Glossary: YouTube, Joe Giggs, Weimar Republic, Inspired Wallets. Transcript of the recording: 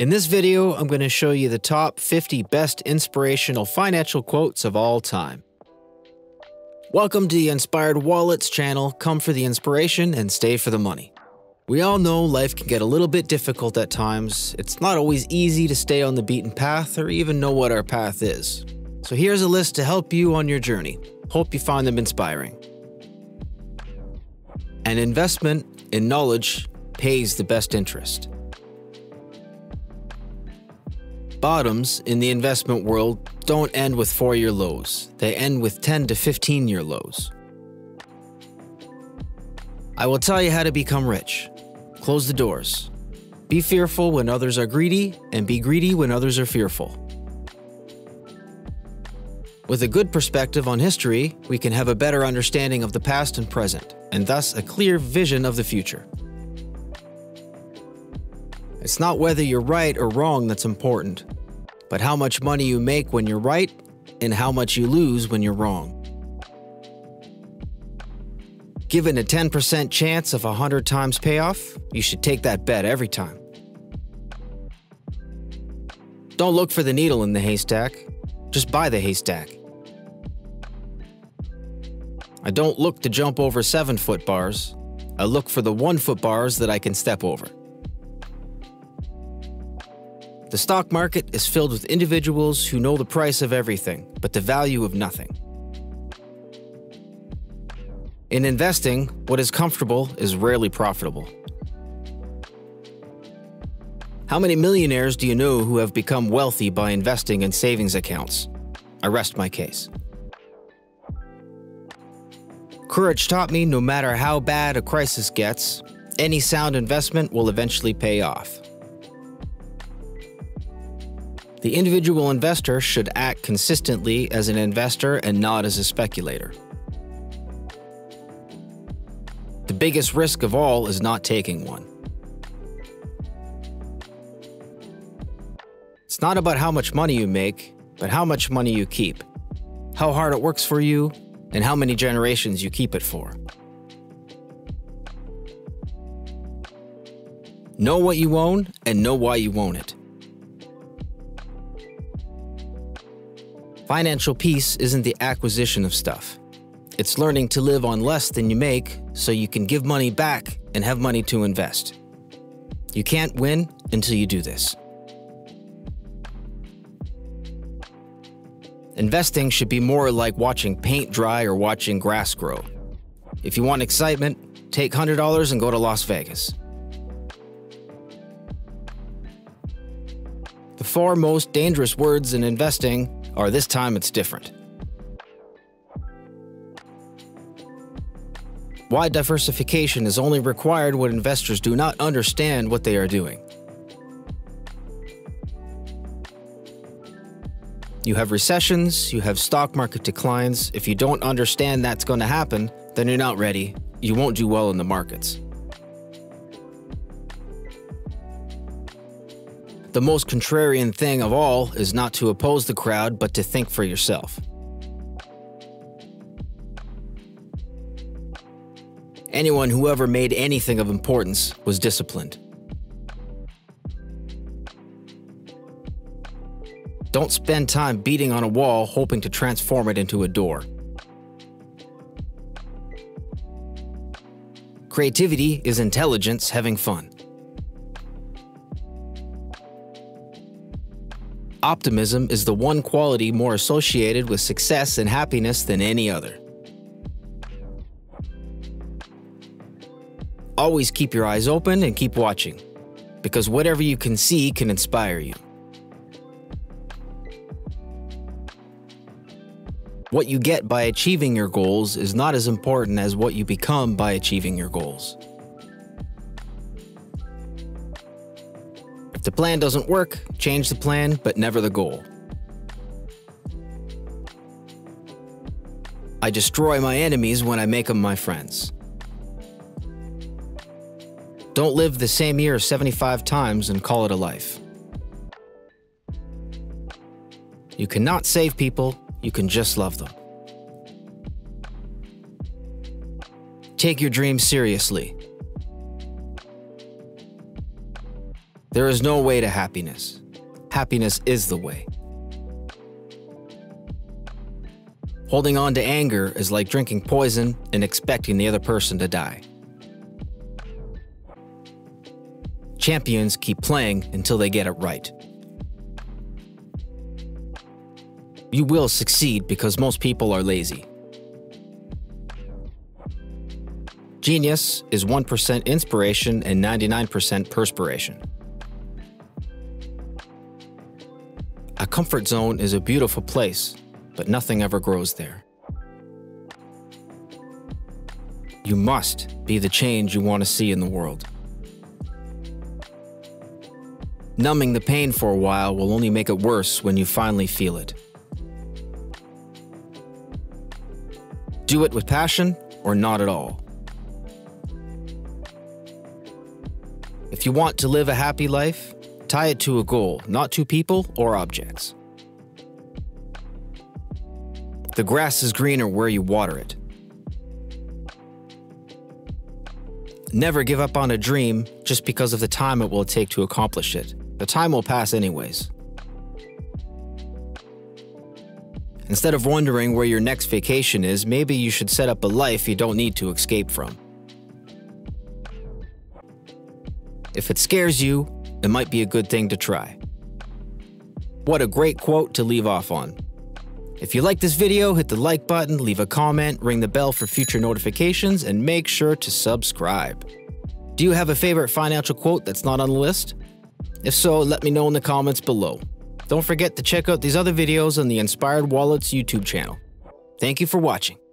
In this video, I'm going to show you the top 50 best inspirational financial quotes of all time. Welcome to the Inspired Wallets channel. Come for the inspiration and stay for the money. We all know life can get a little bit difficult at times. It's not always easy to stay on the beaten path or even know what our path is. So here's a list to help you on your journey. Hope you find them inspiring. An investment in knowledge pays the best interest. Bottoms in the investment world don't end with 4-year lows. They end with 10 to 15-year lows. I will tell you how to become rich. Close the doors. Be fearful when others are greedy, and be greedy when others are fearful. With a good perspective on history, we can have a better understanding of the past and present, and thus a clear vision of the future. It's not whether you're right or wrong that's important, but how much money you make when you're right and how much you lose when you're wrong. Given a 10% chance of 100 times payoff, you should take that bet every time. Don't look for the needle in the haystack, just buy the haystack. I don't look to jump over 7-foot bars, I look for the 1-foot bars that I can step over. The stock market is filled with individuals who know the price of everything, but the value of nothing. In investing, what is comfortable is rarely profitable. How many millionaires do you know who have become wealthy by investing in savings accounts? I rest my case. Courage taught me no matter how bad a crisis gets, any sound investment will eventually pay off. The individual investor should act consistently as an investor and not as a speculator. The biggest risk of all is not taking one. It's not about how much money you make, but how much money you keep, how hard it works for you, and how many generations you keep it for. Know what you own and know why you own it. Financial peace isn't the acquisition of stuff. It's learning to live on less than you make so you can give money back and have money to invest. You can't win until you do this. Investing should be more like watching paint dry or watching grass grow. If you want excitement, take $100 and go to Las Vegas. The 4 most dangerous words in investing or this time it's different. Why diversification is only required when investors do not understand what they are doing. You have recessions, you have stock market declines. If you don't understand that's going to happen, then you're not ready. You won't do well in the markets. The most contrarian thing of all is not to oppose the crowd, but to think for yourself. Anyone who ever made anything of importance was disciplined. Don't spend time beating on a wall hoping to transform it into a door. Creativity is intelligence having fun. Optimism is the one quality more associated with success and happiness than any other. Always keep your eyes open and keep watching, because whatever you can see can inspire you. What you get by achieving your goals is not as important as what you become by achieving your goals. If the plan doesn't work, change the plan, but never the goal. I destroy my enemies when I make them my friends. Don't live the same year 75 times and call it a life. You cannot save people, you can just love them. Take your dreams seriously. There is no way to happiness. Happiness is the way. Holding on to anger is like drinking poison and expecting the other person to die. Champions keep playing until they get it right. You will succeed because most people are lazy. Genius is 1% inspiration and 99% perspiration. A comfort zone is a beautiful place, but nothing ever grows there. You must be the change you want to see in the world. Numbing the pain for a while will only make it worse when you finally feel it. Do it with passion or not at all. If you want to live a happy life, tie it to a goal, not to people or objects. The grass is greener where you water it. Never give up on a dream just because of the time it will take to accomplish it. The time will pass anyways. Instead of wondering where your next vacation is, maybe you should set up a life you don't need to escape from. If it scares you, it might be a good thing to try. What a great quote to leave off on. If you like this video, hit the like button, leave a comment, ring the bell for future notifications, and make sure to subscribe. Do you have a favorite financial quote that's not on the list? If so, let me know in the comments below. Don't forget to check out these other videos on the Inspired Wallets YouTube channel. Thank you for watching.